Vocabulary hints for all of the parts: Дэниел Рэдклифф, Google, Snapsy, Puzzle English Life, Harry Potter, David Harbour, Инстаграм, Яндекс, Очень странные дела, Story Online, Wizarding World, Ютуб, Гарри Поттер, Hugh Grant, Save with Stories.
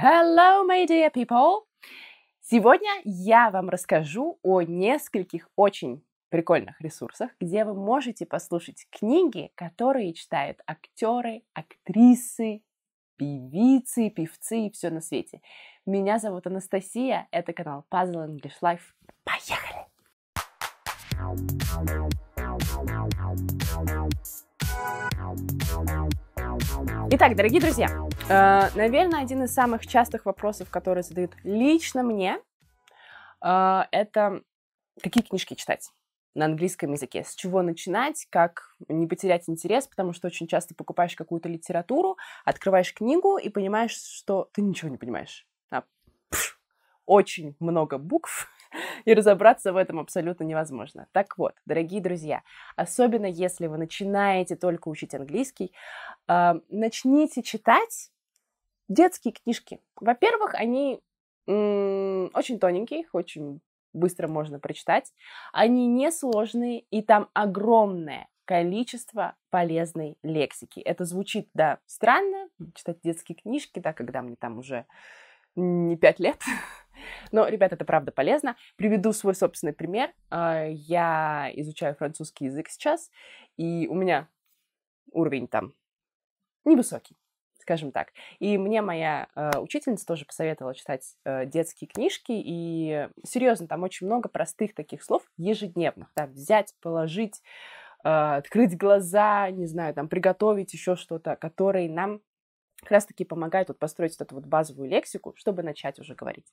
Hello, my dear people! Сегодня я вам расскажу о нескольких очень прикольных ресурсах, где вы можете послушать книги, которые читают актеры, актрисы, певицы, певцы и все на свете. Меня зовут Анастасия, это канал Puzzle English Life. Поехали! Итак, дорогие друзья, наверное, один из самых частых вопросов, которые задают лично мне, это какие книжки читать на английском языке, с чего начинать, как не потерять интерес, потому что очень часто покупаешь какую-то литературу, открываешь книгу и понимаешь, что ты ничего не понимаешь. Очень много букв, и разобраться в этом абсолютно невозможно. Так вот, дорогие друзья, особенно если вы начинаете только учить английский, начните читать детские книжки. Во-первых, они очень тоненькие, их очень быстро можно прочитать. Они несложные, и там огромное количество полезной лексики. Это звучит, да, странно, читать детские книжки, да, когда мне там уже не 5 лет. Но, ребята, это правда полезно. Приведу свой собственный пример. Я изучаю французский язык сейчас, и у меня уровень там невысокий, скажем так. И мне моя учительница тоже посоветовала читать детские книжки, и серьезно, там очень много простых таких слов ежедневных. Да, взять, положить, открыть глаза, не знаю, там приготовить еще что-то, которые нам как раз-таки помогают вот построить вот эту вот базовую лексику, чтобы начать уже говорить.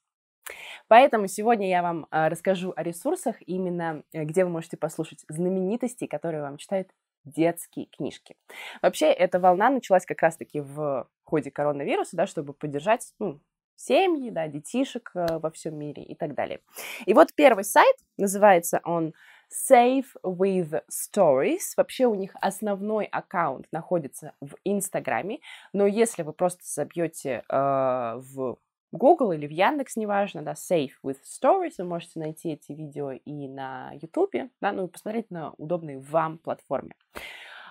Поэтому сегодня я вам расскажу о ресурсах, именно где вы можете послушать знаменитостей, которые вам читают детские книжки. Вообще, эта волна началась как раз-таки в ходе коронавируса, да, чтобы поддержать семьи, да, детишек во всем мире и так далее. И вот первый сайт, называется он Save with Stories. Вообще у них основной аккаунт находится в Инстаграме, но если вы просто забьете в Google или в Яндекс, неважно, да, Save with Stories, вы можете найти эти видео и на Ютубе, да, ну и посмотреть на удобной вам платформе.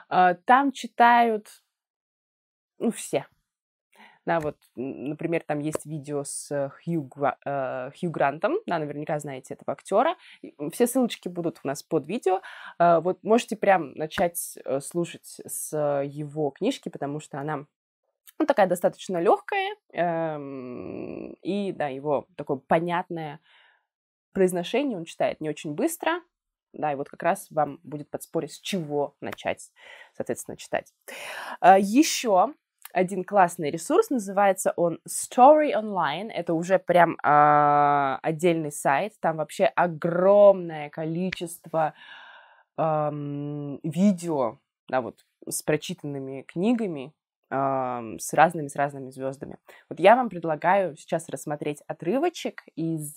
Там читают, все. Да, вот, например, там есть видео с Хью Грантом, да, наверняка знаете этого актера. Все ссылочки будут у нас под видео. Вот можете прям начать слушать с его книжки, потому что она такая достаточно легкая, и, да, его такое понятное произношение, он читает не очень быстро, да, и вот как раз вам будет подспорье, с чего начать, соответственно, читать. Еще один классный ресурс, называется он Story Online, это уже прям отдельный сайт, там вообще огромное количество видео, да, вот, с прочитанными книгами, с разными звездами. Вот я вам предлагаю сейчас рассмотреть отрывочек из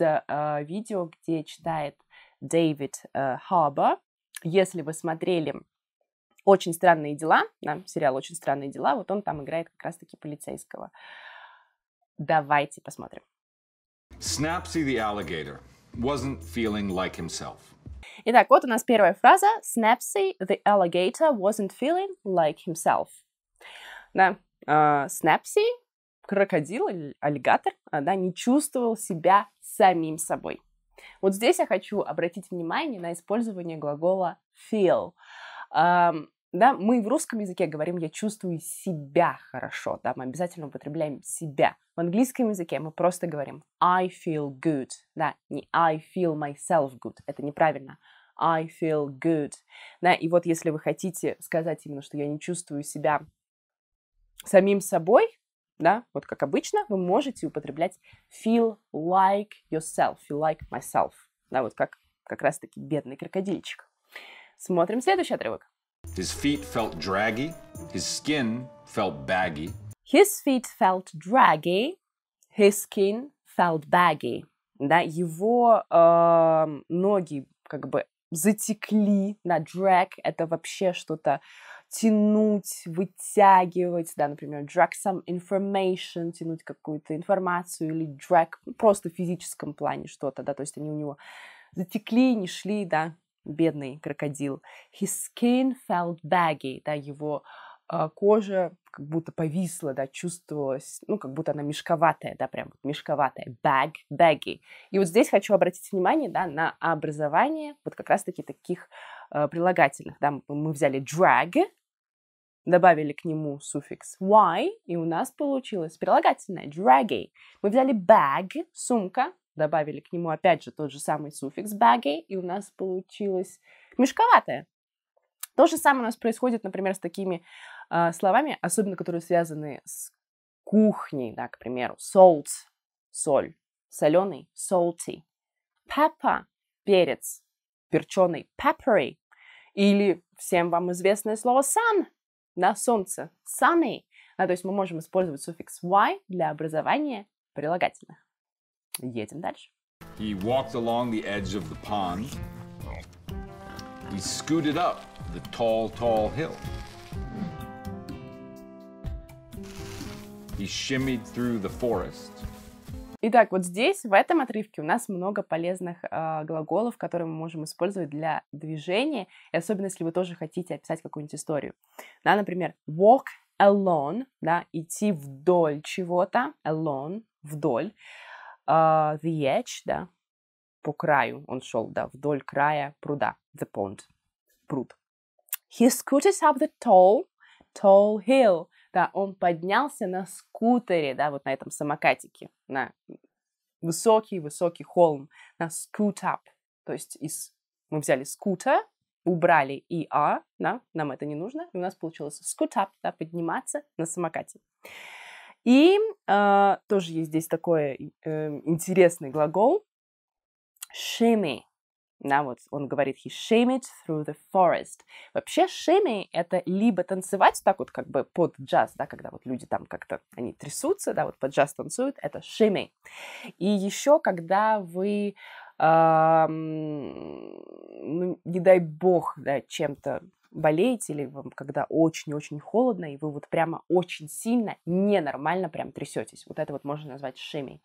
видео, где читает Дэвид Харбор. Если вы смотрели «Очень странные дела», да, сериал «Очень странные дела», вот он там играет как раз-таки полицейского. Давайте посмотрим. Snapsy the alligator wasn't feeling like himself. Итак, вот у нас первая фраза. Snapsy the alligator wasn't feeling like himself. Да, Снэпси, крокодил или аллигатор, да, не чувствовал себя самим собой. Вот здесь я хочу обратить внимание на использование глагола feel. Да, мы в русском языке говорим «я чувствую себя хорошо», да, мы обязательно употребляем «себя». В английском языке мы просто говорим «I feel good», да, не «I feel myself good», это неправильно. «I feel good». Да, и вот если вы хотите сказать именно, что «я не чувствую себя самим собой», да, вот как обычно, вы можете употреблять feel like yourself, feel like myself, да, вот как раз-таки бедный крокодильчик. Смотрим следующий отрывок. His feet felt draggy, his skin felt baggy. His feet felt draggy, his skin felt baggy. Да, его ноги как бы затекли, на drag это вообще что-то тянуть, вытягивать, да, например, drag some information, тянуть какую-то информацию, или drag просто в физическом плане что-то, да, то есть они у него затекли, не шли, да, бедный крокодил. His skin felt baggy, да, его кожа как будто повисла, да, чувствовалась, ну, как будто она мешковатая, да, прям мешковатая, baggy. И вот здесь хочу обратить внимание, да, на образование вот как раз-таки таких прилагательных, да, мы взяли drag, добавили к нему суффикс y, и у нас получилось прилагательное draggy. Мы взяли bag, сумка, добавили к нему опять же тот же самый суффикс baggy, и у нас получилось мешковатое. То же самое у нас происходит, например, с такими словами, особенно которые связаны с кухней, да, к примеру, salt, соль, соленый, salty, pepper, перец, перченый, peppery, или всем вам известное слово sun, да, солнце, sunny, да, то есть мы можем использовать суффикс y для образования прилагательных. Едем дальше. He walked along the edge of the pond. He scooted up the tall hill. He shimmied through the forest. Итак, вот здесь, в этом отрывке, у нас много полезных глаголов, которые мы можем использовать для движения, и особенно, если вы тоже хотите описать какую-нибудь историю. Да, например, walk alone, да, идти вдоль чего-то, alone, вдоль, the edge, да, по краю он шел, да, вдоль края пруда, the pond, пруд. He scooted up the tall hill. Да, он поднялся на скутере, да, вот на этом самокатике, на высокий холм, на scoot up. То есть мы взяли scooter, убрали и а, да, нам это не нужно, и у нас получилось scoot up, да, подниматься на самокате. И тоже есть здесь такой интересный глагол shimmy. Да, вот он говорит, he shimmied through the forest. Вообще, shimmy — это либо танцевать так вот как бы под джаз, да, когда вот люди там как-то, они трясутся, да, вот под джаз танцуют, это shimmy. И еще, когда вы, ну, не дай бог, да, чем-то болеете, или вам когда очень-очень холодно, и вы вот прямо очень сильно, ненормально прям трясетесь. Вот это вот можно назвать shimmy.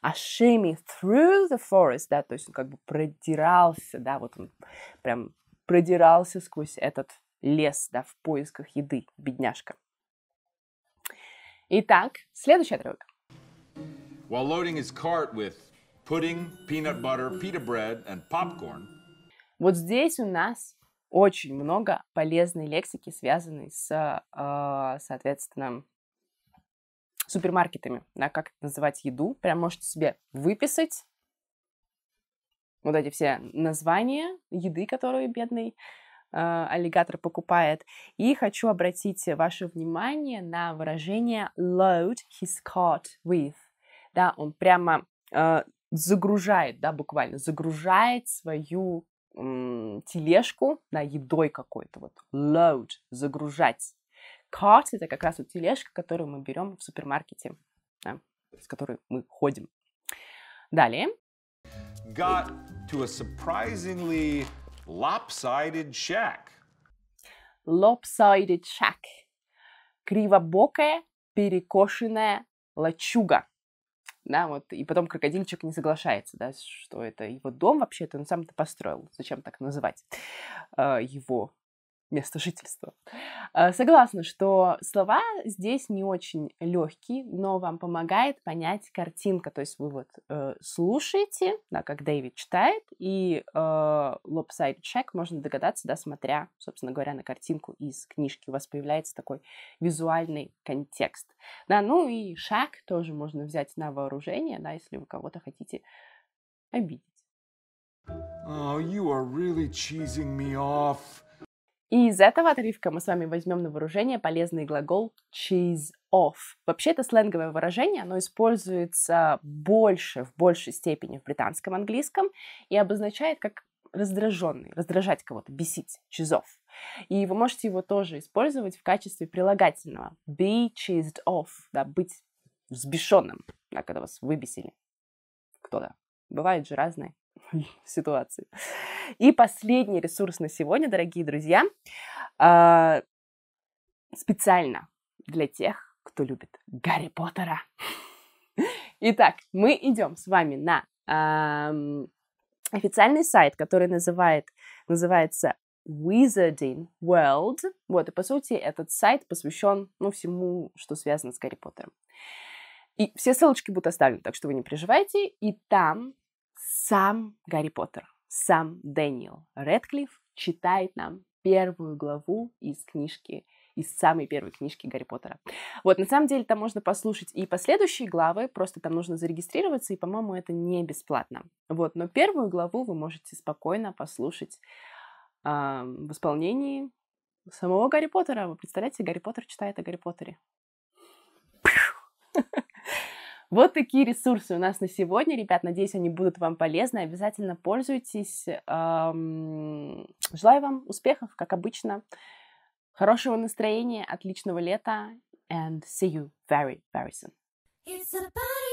А shimmy through the forest, да, то есть он как бы продирался, да, вот он прям продирался сквозь этот лес, да, в поисках еды, бедняжка. Итак, следующий отрывок. While loading his cart with pudding, peanut butter, pita bread and popcorn. Вот здесь у нас очень много полезной лексики, связанной с, соответственно, супермаркетами, да, как называть еду. Прям можете себе выписать вот эти все названия еды, которые бедный аллигатор покупает. И хочу обратить ваше внимание на выражение load his cart with. Да, он прямо загружает, да, буквально загружает свою тележку, да, едой какой-то. Вот load, загружать. Cart — это как раз вот тележка, которую мы берем в супермаркете, да, с которой мы ходим. Далее. Got to a surprisingly lopsided shack. Lopsided shack. Кривобокая, перекошенная лачуга. Да, вот, и потом крокодильчик не соглашается, да, что это его дом вообще-то, он сам это построил. Зачем так называть его место жительства? Согласна, что слова здесь не очень легкие, но вам помогает понять картинка. То есть вы вот слушаете, да, как Дэвид читает, и lopsided shack можно догадаться, да, смотря, собственно говоря, на картинку из книжки. У вас появляется такой визуальный контекст. Да, ну и shack тоже можно взять на вооружение, да, если вы кого-то хотите обидеть. Oh, you are really cheesing me off. И из этого отрывка мы с вами возьмем на вооружение полезный глагол cheese off. Вообще, это сленговое выражение, оно используется в большей степени в британском английском и обозначает как раздраженный, раздражать кого-то, бесить, cheese off. И вы можете его тоже использовать в качестве прилагательного. Be cheesed off, да, быть взбешенным, да, когда вас выбесили кто-то. Бывают же разные ситуации. И последний ресурс на сегодня, дорогие друзья, специально для тех, кто любит Гарри Поттера. Итак, мы идем с вами на официальный сайт, который называется Wizarding World. Вот, и по сути этот сайт посвящен, всему, что связано с Гарри Поттером. И все ссылочки будут оставлены, так что вы не переживайте. И там сам Гарри Поттер, сам Дэниел Рэдклифф читает нам первую главу из книжки, из самой первой книжки Гарри Поттера. Вот, на самом деле там можно послушать и последующие главы, просто там нужно зарегистрироваться, и, по-моему, это не бесплатно. Вот, но первую главу вы можете спокойно послушать в исполнении самого Гарри Поттера. Вы представляете, Гарри Поттер читает о Гарри Поттере. Вот такие ресурсы у нас на сегодня, ребят. Надеюсь, они будут вам полезны. Обязательно пользуйтесь. Желаю вам успехов, как обычно. Хорошего настроения, отличного лета. And see you very, very soon.